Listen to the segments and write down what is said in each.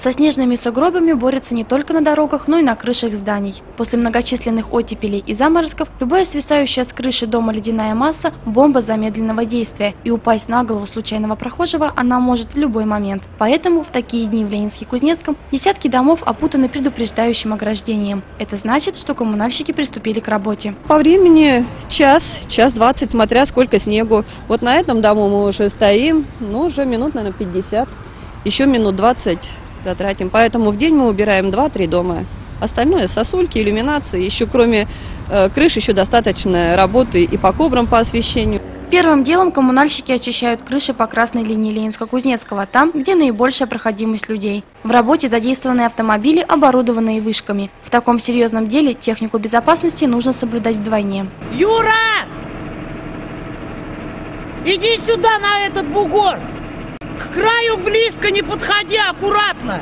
Со снежными сугробами борются не только на дорогах, но и на крышах зданий. После многочисленных оттепелей и заморозков любая свисающая с крыши дома ледяная масса – бомба замедленного действия, и упасть на голову случайного прохожего она может в любой момент. Поэтому в такие дни в Ленинске-Кузнецком десятки домов опутаны предупреждающим ограждением. Это значит, что коммунальщики приступили к работе. По времени час, час 20, смотря сколько снегу. Вот на этом дому мы уже стоим, ну уже минут, наверное, 50, еще минут 20 затратим. Поэтому в день мы убираем 2-3 дома. Остальное сосульки, иллюминации, еще кроме крыш еще достаточно работы и по кобрам, по освещению. Первым делом коммунальщики очищают крыши по красной линии Ленинска-Кузнецкого, там, где наибольшая проходимость людей. В работе задействованы автомобили, оборудованные вышками. В таком серьезном деле технику безопасности нужно соблюдать вдвойне. Юра! Иди сюда, на этот бугор! К краю близко не подходи, аккуратно!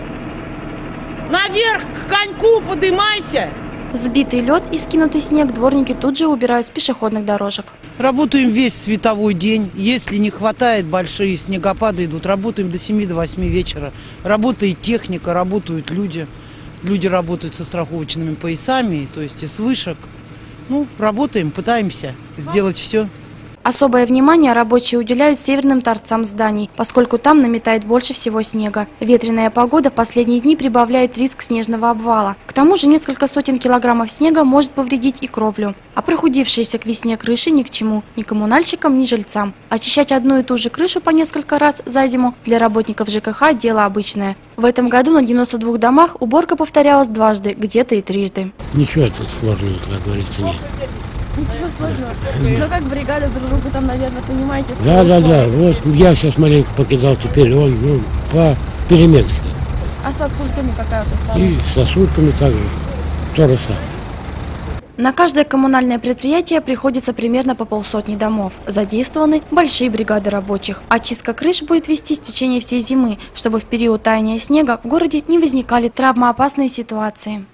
Наверх к коньку подымайся! Сбитый лед и скинутый снег дворники тут же убирают с пешеходных дорожек. Работаем весь световой день. Если не хватает, большие снегопады идут. Работаем до 7-8 вечера. Работает техника, работают люди. Люди работают со страховочными поясами, то есть и с вышек. Ну, работаем, пытаемся сделать все. Особое внимание рабочие уделяют северным торцам зданий, поскольку там наметает больше всего снега. Ветреная погода последние дни прибавляет риск снежного обвала. К тому же несколько сотен килограммов снега может повредить и кровлю. А прохудившиеся к весне крыши ни к чему, ни коммунальщикам, ни жильцам. Очищать одну и ту же крышу по несколько раз за зиму для работников ЖКХ дело обычное. В этом году на 92 домах уборка повторялась дважды, где-то и трижды. Ничего тут сложного, как говорится, нет. Ничего сложного. Но как бригада друг другу там, наверное, понимаете? Да. Вот я сейчас маленько покидал, теперь он по переменке. А сосульками какая у вас стала? И сосульками также. То же самое. На каждое коммунальное предприятие приходится примерно по полсотни домов. Задействованы большие бригады рабочих. Очистка крыш будет вестись в течение всей зимы, чтобы в период таяния снега в городе не возникали травмоопасные ситуации.